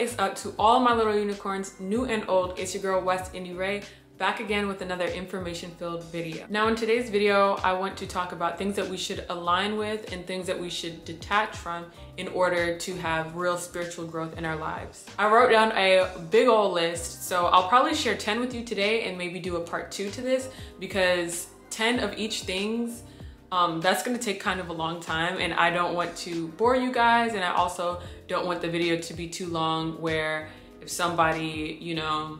What is up to all my little unicorns, new and old? It's your girl West Indie Ray, back again with another information-filled video. Now in today's video, I want to talk about things that we should align with and things that we should detach from in order to have real spiritual growth in our lives. I wrote down a big old list, so I'll probably share 10 with you today and maybe do a part 2 to this, because 10 of each things, that's gonna take kind of a long time, and I don't want to bore you guys, and I also don't want the video to be too long where if somebody, you know,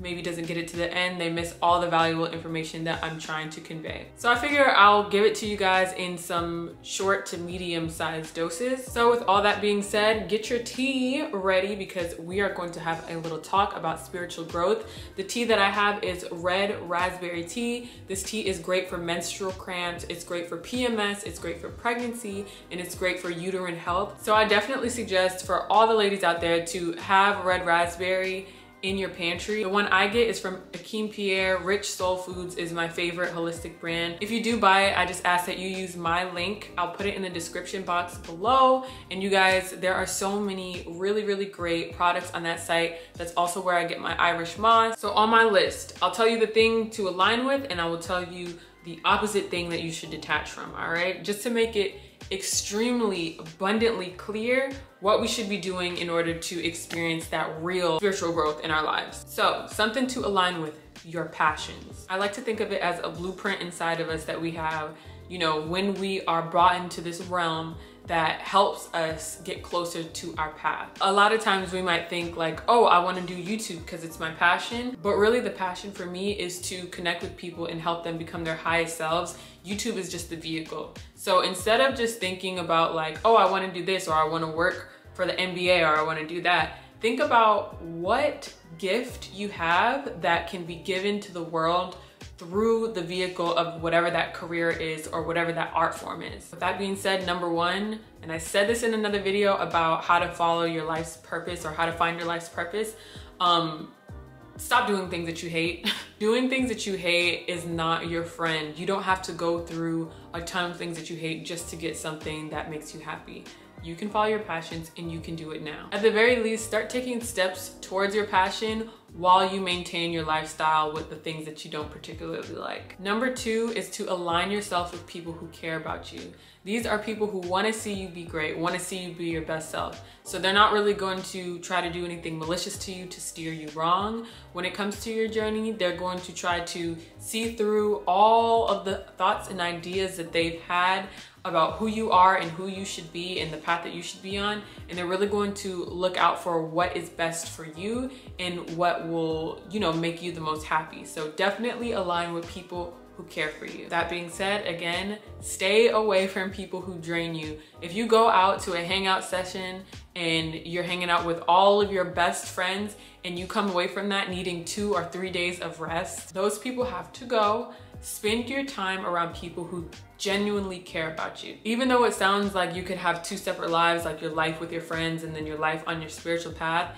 maybe doesn't get it to the end, they miss all the valuable information that I'm trying to convey. So I figure I'll give it to you guys in some short to medium sized doses. So with all that being said, get your tea ready because we are going to have a little talk about spiritual growth. The tea that I have is red raspberry tea. This tea is great for menstrual cramps, it's great for PMS, it's great for pregnancy, and it's great for uterine health. So I definitely suggest for all the ladies out there to have red raspberry in your pantry. The one I get is from Akeem Pierre. Rich Soul Foods is my favorite holistic brand. If you do buy it, I just ask that you use my link. I'll put it in the description box below. And you guys, there are so many really great products on that site. That's also where I get my Irish moss. So on my list, I'll tell you the thing to align with, and I will tell you the opposite thing that you should detach from, all right? Just to make it extremely abundantly clear what we should be doing in order to experience that real spiritual growth in our lives. So something to align with: your passions. I like to think of it as a blueprint inside of us that we have, you know, when we are brought into this realm, that helps us get closer to our path. A lot of times we might think like, oh, I want to do YouTube because it's my passion. But really the passion for me is to connect with people and help them become their highest selves. YouTube is just the vehicle. So instead of just thinking about like, oh, I want to do this, or I want to work for the NBA, or I want to do that, think about what gift you have that can be given to the world through the vehicle of whatever that career is or whatever that art form is. With that being said, number one, and I said this in another video about how to follow your life's purpose or how to find your life's purpose, stop doing things that you hate. Doing things that you hate is not your friend. You don't have to go through a ton of things that you hate just to get something that makes you happy. You can follow your passions and you can do it now. At the very least, start taking steps towards your passion while you maintain your lifestyle with the things that you don't particularly like. Number two is to align yourself with people who care about you. These are people who want to see you be great, want to see you be your best self. So they're not really going to try to do anything malicious to you to steer you wrong. When it comes to your journey, they're going to try to see through all of the thoughts and ideas that they've had about who you are and who you should be and the path that you should be on. And they're really going to look out for what is best for you and what will, you know, make you the most happy. So definitely align with people who care for you. That being said, again, stay away from people who drain you. If you go out to a hangout session and you're hanging out with all of your best friends and you come away from that needing 2 or 3 days of rest, those people have to go. Spend your time around people who genuinely care about you. Even though it sounds like you could have 2 separate lives, like your life with your friends and then your life on your spiritual path,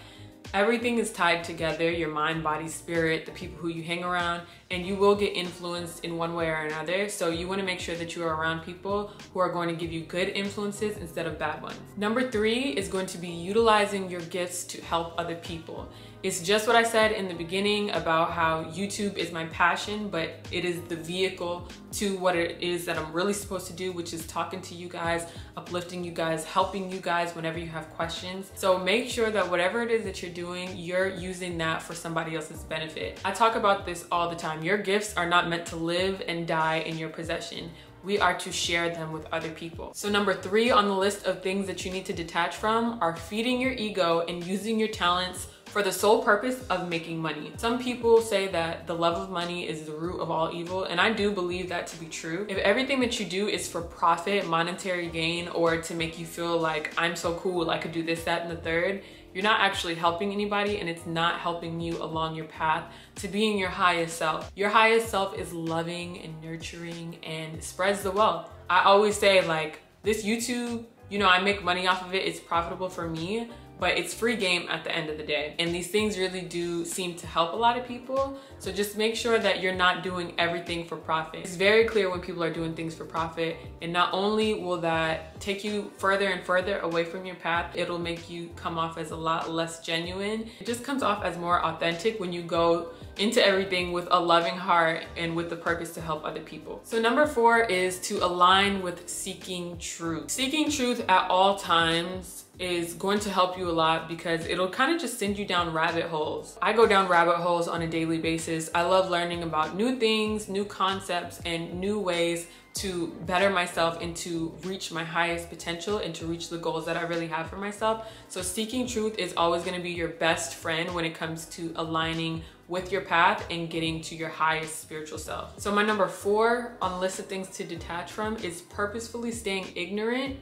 everything is tied together: your mind, body, spirit, the people who you hang around, and you will get influenced in one way or another. So you want to make sure that you are around people who are going to give you good influences instead of bad ones. Number 3 is going to be utilizing your gifts to help other people. It's just what I said in the beginning about how YouTube is my passion, but it is the vehicle to what it is that I'm really supposed to do, which is talking to you guys, uplifting you guys, helping you guys whenever you have questions. So make sure that whatever it is that you're doing, you're using that for somebody else's benefit. I talk about this all the time. Your gifts are not meant to live and die in your possession. We are to share them with other people. So number 3 on the list of things that you need to detach from are feeding your ego and using your talents for the sole purpose of making money. Some people say that the love of money is the root of all evil, and I do believe that to be true. If everything that you do is for profit, monetary gain, or to make you feel like I'm so cool, I could do this, that, and the third, you're not actually helping anybody, and it's not helping you along your path to being your highest self. Your highest self is loving and nurturing and spreads the wealth. I always say like, this YouTube, you know, I make money off of it, it's profitable for me, but it's free game at the end of the day. And these things really do seem to help a lot of people. So just make sure that you're not doing everything for profit. It's very clear when people are doing things for profit, and not only will that take you further and further away from your path, it'll make you come off as a lot less genuine. It just comes off as more authentic when you go into everything with a loving heart and with the purpose to help other people. So number 4 is to align with seeking truth. Seeking truth at all times is going to help you a lot because it'll kind of just send you down rabbit holes. I go down rabbit holes on a daily basis. I love learning about new things, new concepts, and new ways to better myself and to reach my highest potential and to reach the goals that I really have for myself. So seeking truth is always going to be your best friend when it comes to aligning with your path and getting to your highest spiritual self. So my number 4 on list of things to detach from is purposefully staying ignorant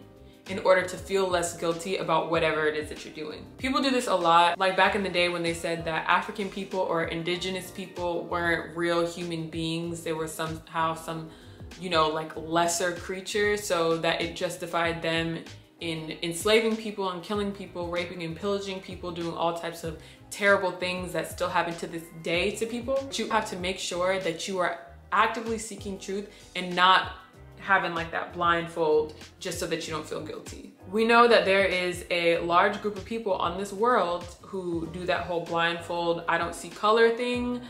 in order to feel less guilty about whatever it is that you're doing. People do this a lot, like back in the day when they said that African people or indigenous people weren't real human beings. They were somehow some, you know, like lesser creature, so that it justified them in enslaving people and killing people, raping and pillaging people, doing all types of terrible things that still happen to this day to people. But you have to make sure that you are actively seeking truth and not having like that blindfold just so that you don't feel guilty. We know that there is a large group of people on this world who do that whole blindfold, I don't see color thing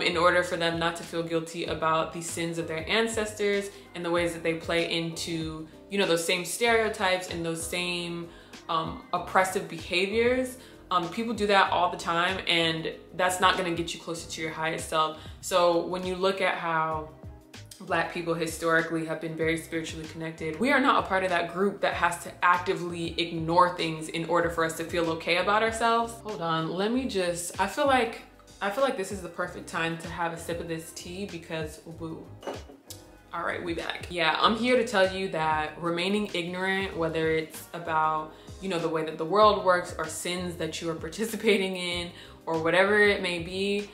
in order for them not to feel guilty about the sins of their ancestors and the ways that they play into, you know, those same stereotypes and those same oppressive behaviors. People do that all the time, and that's not gonna get you closer to your highest self. So when you look at how Black people historically have been very spiritually connected, we are not a part of that group that has to actively ignore things in order for us to feel okay about ourselves. Hold on, let me just, I feel like this is the perfect time to have a sip of this tea because woo. All right, we back. Yeah, I'm here to tell you that remaining ignorant, whether it's about, you know, the way that the world works or sins that you are participating in or whatever it may be,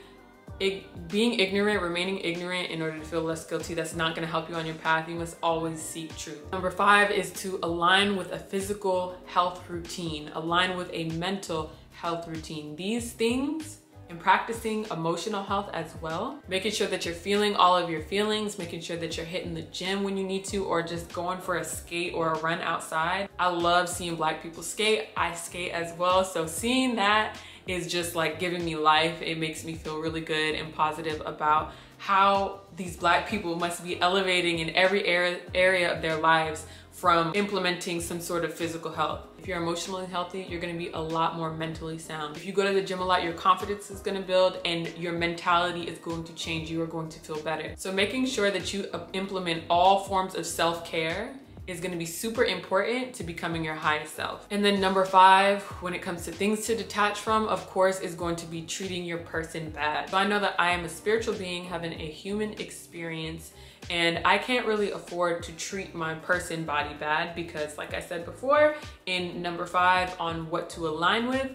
being ignorant, remaining ignorant in order to feel less guilty, that's not gonna help you on your path. You must always seek truth. Number 5 is to align with a physical health routine, align with a mental health routine. These things, and practicing emotional health as well, making sure that you're feeling all of your feelings, making sure that you're hitting the gym when you need to, or just going for a skate or a run outside. I love seeing Black people skate. I skate as well, so seeing that is just like giving me life. It makes me feel really good and positive about how these Black people must be elevating in every area of their lives from implementing some sort of physical health. If you're emotionally healthy, you're gonna be a lot more mentally sound. If you go to the gym a lot, your confidence is gonna build and your mentality is going to change. You are going to feel better. So making sure that you implement all forms of self-care is gonna be super important to becoming your highest self. And then number 5, when it comes to things to detach from, of course, is going to be treating your person bad. So I know that I am a spiritual being having a human experience, and I can't really afford to treat my person body bad because, like I said before, in number 5 on what to align with,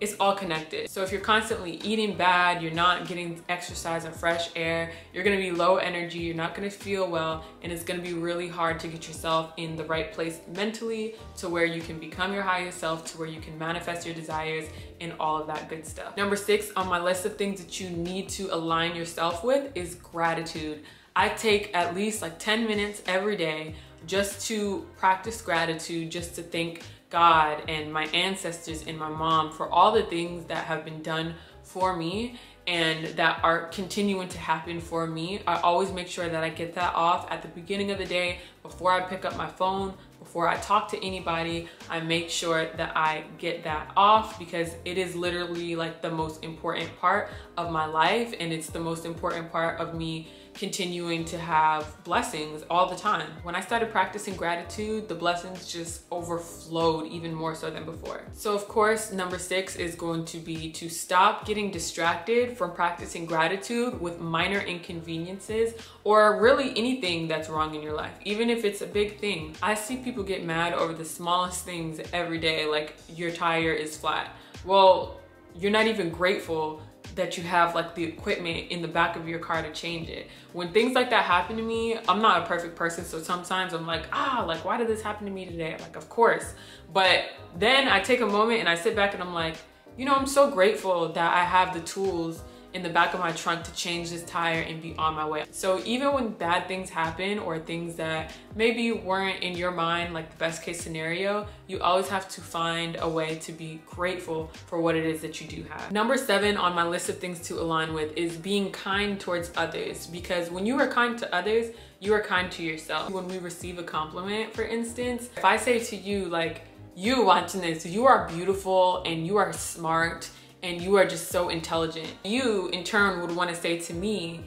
it's all connected. So if you're constantly eating bad, you're not getting exercise and fresh air, you're gonna be low energy, you're not gonna feel well, and it's gonna be really hard to get yourself in the right place mentally to where you can become your highest self, to where you can manifest your desires and all of that good stuff. Number 6 on my list of things that you need to align yourself with is gratitude. I take at least like 10 minutes every day just to practice gratitude, just to thank God and my ancestors and my mom for all the things that have been done for me and that are continuing to happen for me. I always make sure that I get that off at the beginning of the day. Before I pick up my phone, before I talk to anybody, I make sure that I get that off because it is literally like the most important part of my life, and it's the most important part of me continuing to have blessings all the time. When I started practicing gratitude, the blessings just overflowed even more so than before. So of course, number 6 is going to be to stop getting distracted from practicing gratitude with minor inconveniences or really anything that's wrong in your life, even if it's a big thing. I see people get mad over the smallest things every day, like your tire is flat. Well, you're not even grateful that you have like the equipment in the back of your car to change it. When things like that happen to me, I'm not a perfect person, so sometimes I'm like, like why did this happen to me today? Like, of course. But then I take a moment and I sit back and I'm like, you know, I'm so grateful that I have the tools in the back of my trunk to change this tire and be on my way. So even when bad things happen or things that maybe weren't in your mind like the best case scenario, you always have to find a way to be grateful for what it is that you do have. Number 7 on my list of things to align with is being kind towards others, because when you are kind to others, you are kind to yourself. When we receive a compliment, for instance, if I say to you like, you watching this, you are beautiful and you are smart and you are just so intelligent, you in turn would want to say to me,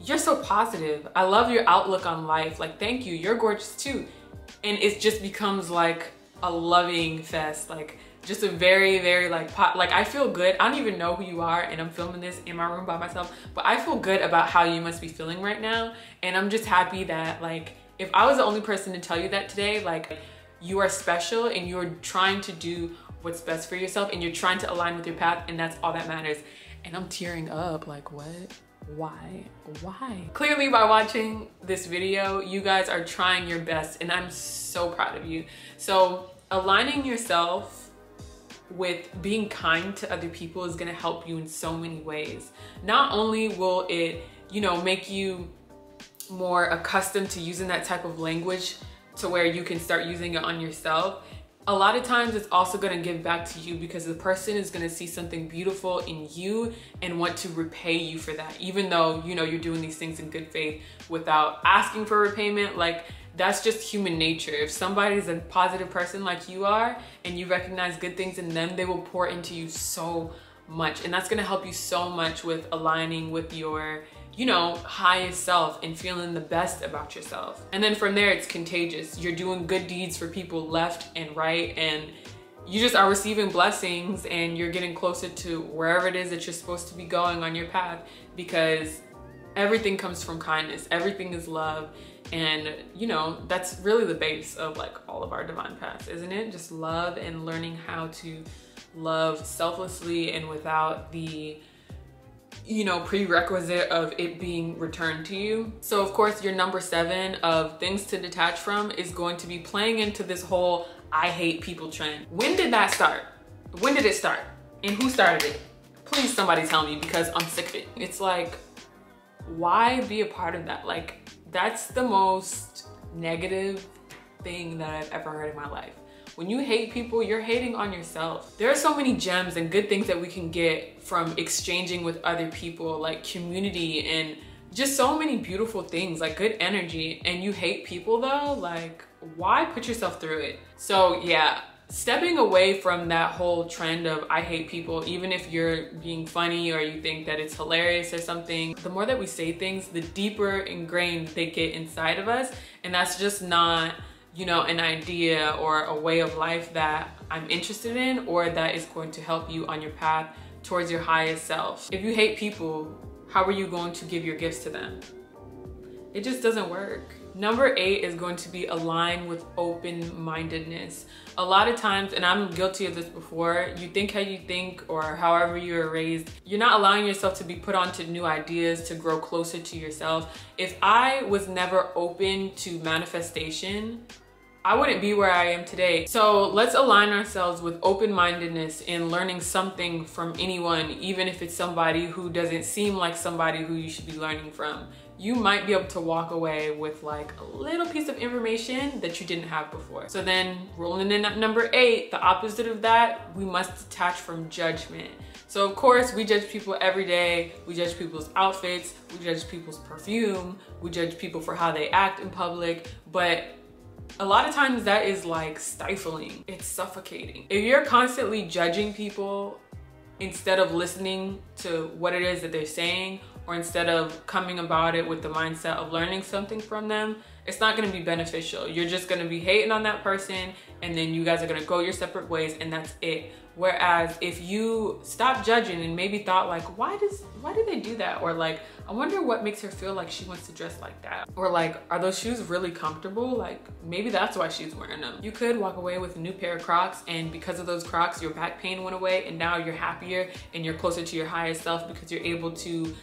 you're so positive, I love your outlook on life, like thank you, you're gorgeous too. And it just becomes like a loving fest, like just a very, very like I feel good. I don't even know who you are and I'm filming this in my room by myself, but I feel good about how you must be feeling right now. And I'm just happy that like, if I was the only person to tell you that today, like you are special and you're trying to do what's best for yourself and you're trying to align with your path, and that's all that matters. And I'm tearing up like, what? Why? Clearly by watching this video, you guys are trying your best and I'm so proud of you. So aligning yourself with being kind to other people is gonna help you in so many ways. Not only will it, you know, make you more accustomed to using that type of language to where you can start using it on yourself, a lot of times it's also going to give back to you, because the person is going to see something beautiful in you and want to repay you for that, even though you know you're doing these things in good faith without asking for repayment. Like, that's just human nature. If somebody's a positive person like you are and you recognize good things in them, they will pour into you so much, and that's going to help you so much with aligning with your, you know, highest self and feeling the best about yourself. And then from there, it's contagious. You're doing good deeds for people left and right, and you just are receiving blessings and you're getting closer to wherever it is that you're supposed to be going on your path, because everything comes from kindness. Everything is love. And you know, that's really the base of like all of our divine paths, isn't it? Just love and learning how to love selflessly and without the, you know, prerequisite of it being returned to you. So of course, your number 7 of things to detach from is going to be playing into this whole I hate people trend. When did that start? When did it start? And who started it? Please somebody tell me, because I'm sick of it. It's like, why be a part of that? Like, that's the most negative thing that I've ever heard in my life. When you hate people, you're hating on yourself. There are so many gems and good things that we can get from exchanging with other people, like community and just so many beautiful things, like good energy. And you hate people though? Like, why put yourself through it? So yeah, stepping away from that whole trend of I hate people, even if you're being funny or you think that it's hilarious or something, the more that we say things, the deeper ingrained they get inside of us. And that's just not, you know, an idea or a way of life that I'm interested in or that is going to help you on your path towards your highest self. If you hate people, how are you going to give your gifts to them? It just doesn't work. Number 8 is going to be align with open-mindedness. A lot of times, and I'm guilty of this before, you think how you think or however you were raised. You're not allowing yourself to be put onto new ideas, to grow closer to yourself. If I was never open to manifestation, I wouldn't be where I am today. So let's align ourselves with open-mindedness and learning something from anyone, even if it's somebody who doesn't seem like somebody who you should be learning from. You might be able to walk away with like a little piece of information that you didn't have before. So then rolling in at number 8, the opposite of that, we must detach from judgment. So of course, we judge people every day. We judge people's outfits. We judge people's perfume. We judge people for how they act in public. But a lot of times that is like stifling. It's suffocating. If you're constantly judging people instead of listening to what it is that they're saying, or instead of coming about it with the mindset of learning something from them, it's not gonna be beneficial. You're just gonna be hating on that person, and then you guys are gonna go your separate ways, and that's it. Whereas if you stop judging and maybe thought like, why do they do that? Or like, I wonder what makes her feel like she wants to dress like that. Or like, are those shoes really comfortable? Like maybe that's why she's wearing them. You could walk away with a new pair of Crocs, and because of those Crocs, your back pain went away and now you're happier and you're closer to your higher self because you're able to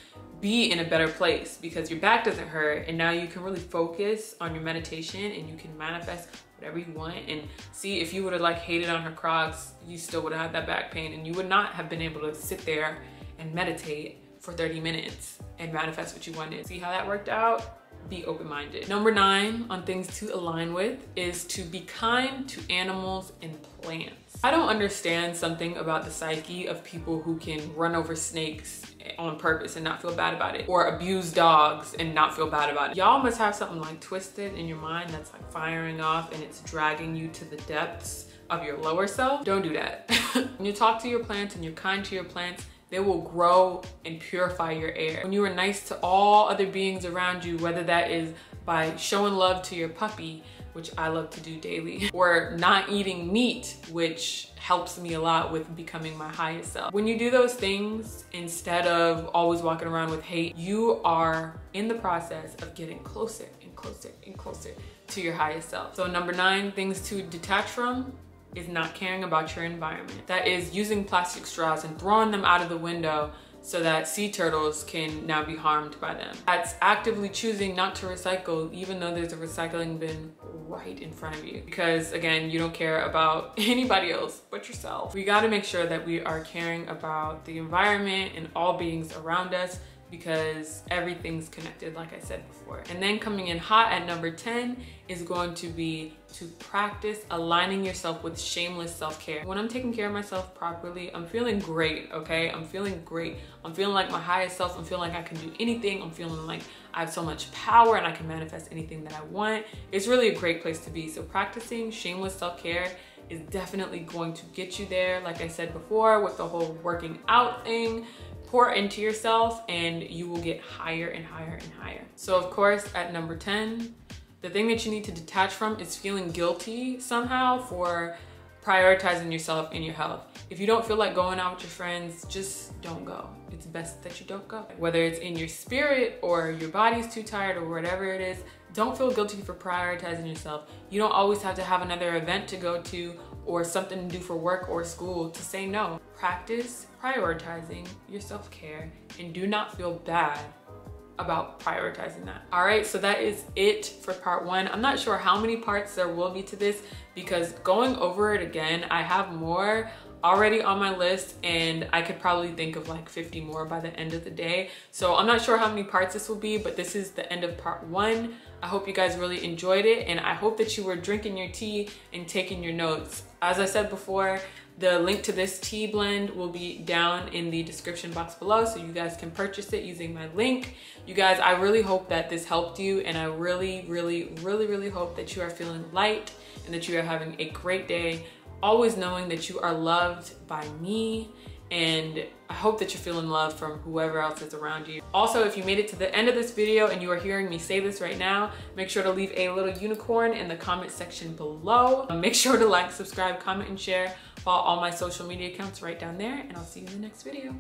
be in a better place because your back doesn't hurt, and now you can really focus on your meditation and you can manifest whatever you want. And see, if you would have like hated on her Crocs, you still would have had that back pain and you would not have been able to sit there and meditate for 30 minutes and manifest what you wanted. See how that worked out? Be open-minded. Number 9 on things to align with is to be kind to animals and plants. I don't understand something about the psyche of people who can run over snakes on purpose and not feel bad about it, or abuse dogs and not feel bad about it. Y'all must have something like twisted in your mind that's like firing off and it's dragging you to the depths of your lower self. Don't do that. When you talk to your plants and you're kind to your plants, they will grow and purify your air. When you are nice to all other beings around you, whether that is by showing love to your puppy, which I love to do daily, or not eating meat, which helps me a lot with becoming my highest self. When you do those things, instead of always walking around with hate, you are in the process of getting closer and closer and closer to your highest self. So number 9, things to detach from is not caring about your environment. That is using plastic straws and throwing them out of the window so that sea turtles can now be harmed by them. That's actively choosing not to recycle even though there's a recycling bin right in front of you, because again, you don't care about anybody else but yourself. We got to make sure that we are caring about the environment and all beings around us, because everything's connected, like I said before. And then coming in hot at number 10 is going to be to practice aligning yourself with shameless self-care. When I'm taking care of myself properly, I'm feeling great, okay? I'm feeling great. I'm feeling like my highest self. I'm feeling like I can do anything. I'm feeling like I have so much power and I can manifest anything that I want. It's really a great place to be. So practicing shameless self-care is definitely going to get you there. Like I said before, with the whole working out thing, pour into yourself and you will get higher and higher and higher. So of course, at number 10, the thing that you need to detach from is feeling guilty somehow for prioritizing yourself and your health. If you don't feel like going out with your friends, just don't go. It's best that you don't go. Whether it's in your spirit or your body's too tired or whatever it is, don't feel guilty for prioritizing yourself. You don't always have to have another event to go to or something to do for work or school to say no. Practice prioritizing your self-care and do not feel bad about prioritizing that. All right, so that is it for part 1. I'm not sure how many parts there will be to this because going over it again, I have more already on my list and I could probably think of like 50 more by the end of the day. So I'm not sure how many parts this will be, but this is the end of part 1. I hope you guys really enjoyed it and I hope that you were drinking your tea and taking your notes. As I said before, the link to this tea blend will be down in the description box below so you guys can purchase it using my link. You guys, I really hope that this helped you and I really hope that you are feeling light and that you are having a great day. Always knowing that you are loved by me, and I hope that you're feeling love from whoever else is around you. Also, if you made it to the end of this video and you are hearing me say this right now, make sure to leave a little unicorn in the comment section below. Make sure to like, subscribe, comment, and share. Follow all my social media accounts right down there, and I'll see you in the next video.